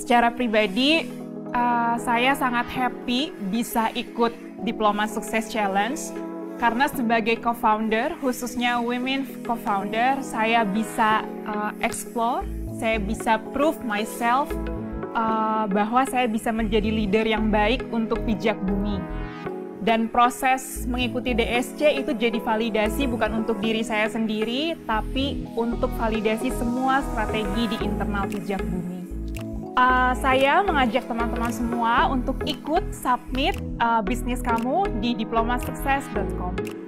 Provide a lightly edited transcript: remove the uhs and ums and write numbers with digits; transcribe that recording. Secara pribadi, saya sangat happy bisa ikut Diploma Success Challenge karena sebagai co-founder, khususnya women co-founder, saya bisa explore, saya bisa prove myself bahwa saya bisa menjadi leader yang baik untuk Pijak Bumi. Dan proses mengikuti DSC itu jadi validasi bukan untuk diri saya sendiri, tapi untuk validasi semua strategi di internal Pijak Bumi. Saya mengajak teman-teman semua untuk ikut submit bisnis kamu di diplomatsukses.com.